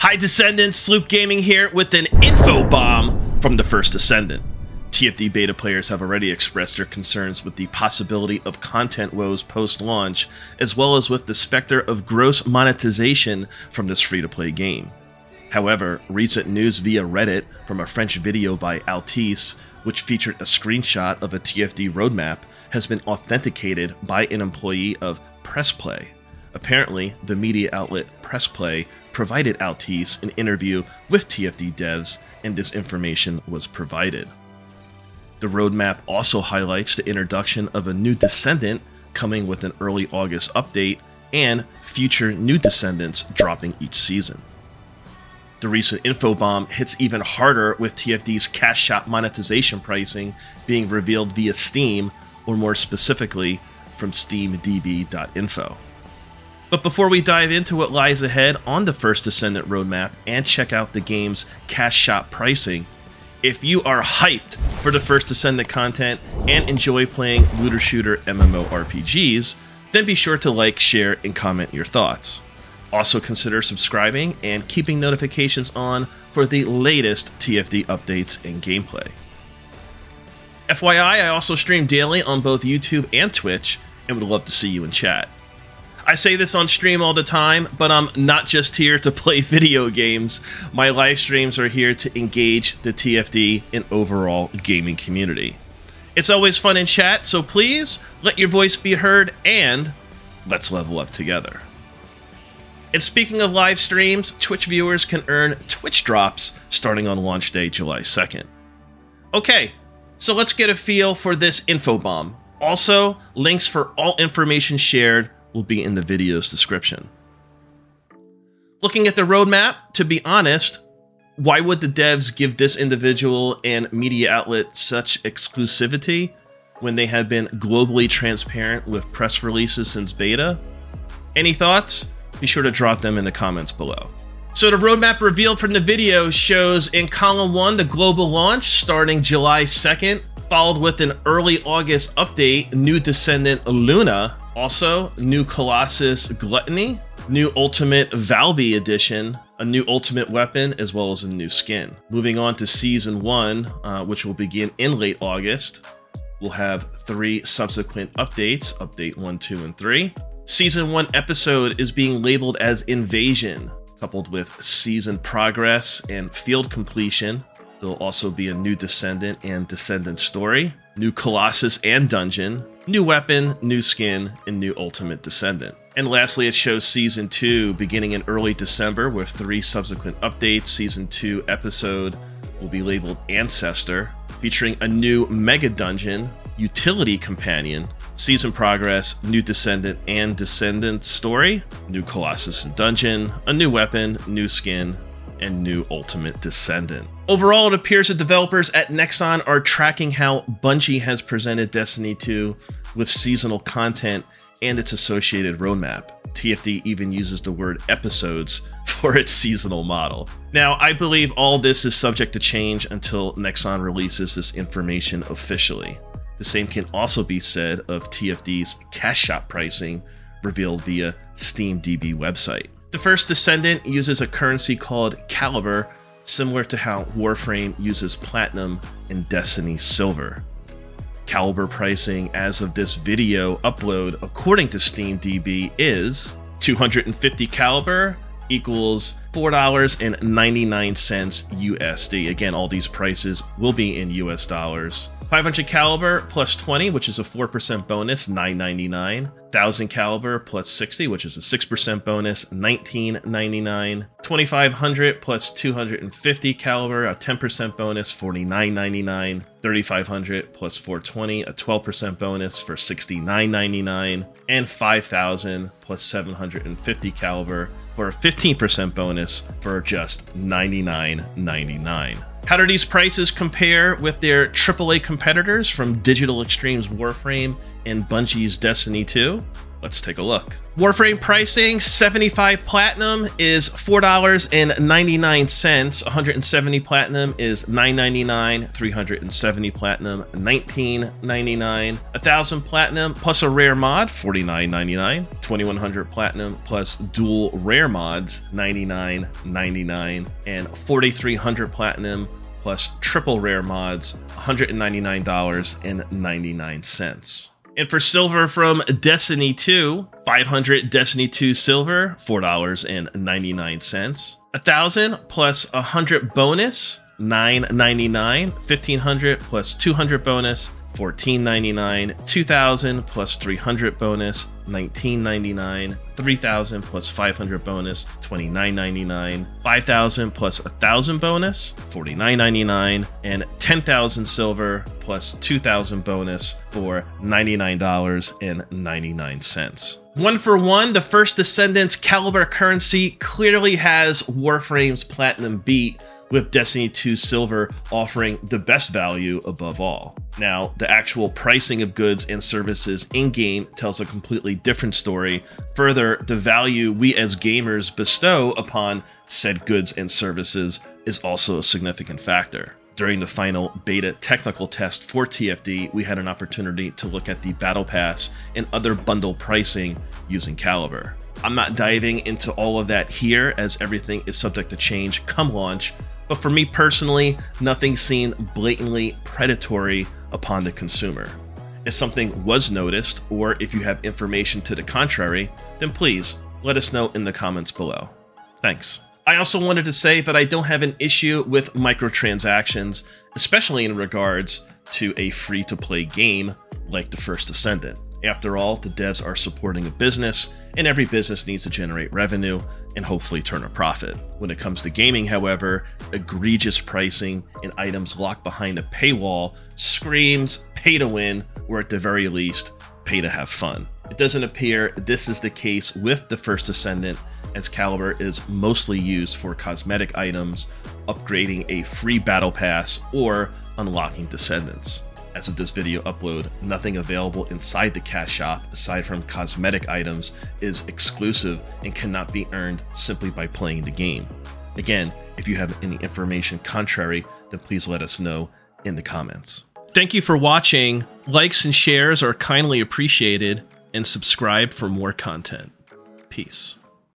Hi Descendants, Sloop Gaming here with an info bomb from The First Descendant. TFD beta players have already expressed their concerns with the possibility of content woes post-launch, as well as with the specter of gross monetization from this free-to-play game. However, recent news via Reddit from a French video by Altis, which featured a screenshot of a TFD roadmap, has been authenticated by an employee of Press Play. Apparently, the media outlet Press Play provided Altis an interview with TFD devs, and this information was provided. The roadmap also highlights the introduction of a new Descendant coming with an early August update, and future new Descendants dropping each season. The recent infobomb hits even harder with TFD's cash shop monetization pricing being revealed via Steam, or more specifically, from SteamDB.info. But before we dive into what lies ahead on the First Descendant roadmap and check out the game's cash shop pricing, if you are hyped for the First Descendant content and enjoy playing looter shooter MMORPGs, then be sure to like, share, and comment your thoughts. Also consider subscribing and keeping notifications on for the latest TFD updates and gameplay. FYI, I also stream daily on both YouTube and Twitch and would love to see you in chat. I say this on stream all the time, but I'm not just here to play video games. My live streams are here to engage the TFD and overall gaming community. It's always fun in chat, so please let your voice be heard and let's level up together. And speaking of live streams, Twitch viewers can earn Twitch drops starting on launch day, July 2nd. Okay, so let's get a feel for this infobomb. Also, links for all information shared will be in the video's description. Looking at the roadmap, to be honest, why would the devs give this individual and media outlet such exclusivity when they have been globally transparent with press releases since beta? Any thoughts? Be sure to drop them in the comments below. So the roadmap revealed from the video shows in column 1 the global launch starting July 2nd, followed with an early August update, new Descendant Luna, also new Colossus Gluttony, new Ultimate Valby edition, a new ultimate weapon, as well as a new skin. Moving on to season 1, which will begin in late August, we'll have 3 subsequent updates, update 1, 2, and 3. Season 1 episode is being labeled as Invasion, coupled with season progress and field completion. There'll also be a new Descendant and Descendant story, new Colossus and Dungeon, new weapon, new skin, and new Ultimate Descendant. And lastly, it shows Season 2 beginning in early December with 3 subsequent updates. Season 2 episode will be labeled Ancestor, featuring a new Mega Dungeon, Utility Companion, season progress, new Descendant and Descendant story, new Colossus and Dungeon, a new weapon, new skin, and new Ultimate Descendant. Overall, it appears that developers at Nexon are tracking how Bungie has presented Destiny 2 with seasonal content and its associated roadmap. TFD even uses the word episodes for its seasonal model. Now, I believe all this is subject to change until Nexon releases this information officially. The same can also be said of TFD's cash shop pricing revealed via SteamDB website. The First Descendant uses a currency called Caliber, similar to how Warframe uses Platinum and Destiny Silver. Caliber pricing as of this video upload, according to SteamDB, is 250 Caliber equals $4.99 USD. Again, all these prices will be in US dollars. 500 Caliber plus 20, which is a 4% bonus, $9.99. 1,000 Caliber plus 60, which is a 6% bonus, $19.99. 2,500 plus 250 Caliber, a 10% bonus, $49.99. 3,500 plus 420, a 12% bonus for $69.99. And 5,000 plus 750 Caliber for a 15% bonus for just $99.99. How do these prices compare with their AAA competitors from Digital Extreme's Warframe and Bungie's Destiny 2? Let's take a look. Warframe pricing, 75 Platinum is $4.99, 170 Platinum is $9.99, 370 Platinum, $19.99, 1,000 Platinum plus a rare mod, $49.99, 2,100 Platinum plus dual rare mods, $99.99, and 4,300 Platinum plus triple rare mods, $199.99. And for silver from Destiny 2, 500 Destiny 2 silver, $4.99. 1,000 plus 100 bonus, $9.99. 1,500 plus 200 bonus, $14.99. 2,000 plus 300 bonus, $19.99. 3,000 plus 500 bonus, $29.99. 5,000 plus 1,000 bonus, $49.99. And 10,000 silver plus 2,000 bonus for $99.99. 1 for 1, the First Descendant's Caliber currency clearly has Warframe's Platinum beat, with Destiny 2 Silver offering the best value above all. Now, the actual pricing of goods and services in-game tells a completely different story. Further, the value we as gamers bestow upon said goods and services is also a significant factor. During the final beta technical test for TFD, we had an opportunity to look at the Battle Pass and other bundle pricing using Caliber. I'm not diving into all of that here, as everything is subject to change come launch, but for me personally, nothing seemed blatantly predatory upon the consumer. If something was noticed, or if you have information to the contrary, then please let us know in the comments below. Thanks. I also wanted to say that I don't have an issue with microtransactions, especially in regards to a free-to-play game like The First Descendant. After all, the devs are supporting a business, and every business needs to generate revenue and hopefully turn a profit. When it comes to gaming, however, egregious pricing and items locked behind a paywall screams pay to win, or at the very least, pay to have fun. It doesn't appear this is the case with The First Descendant, as Caliber is mostly used for cosmetic items, upgrading a free battle pass, or unlocking descendants. As of this video upload, nothing available inside the cash shop aside from cosmetic items is exclusive and cannot be earned simply by playing the game. Again, if you have any information contrary, then please let us know in the comments. Thank you for watching. Likes and shares are kindly appreciated, and subscribe for more content. Peace.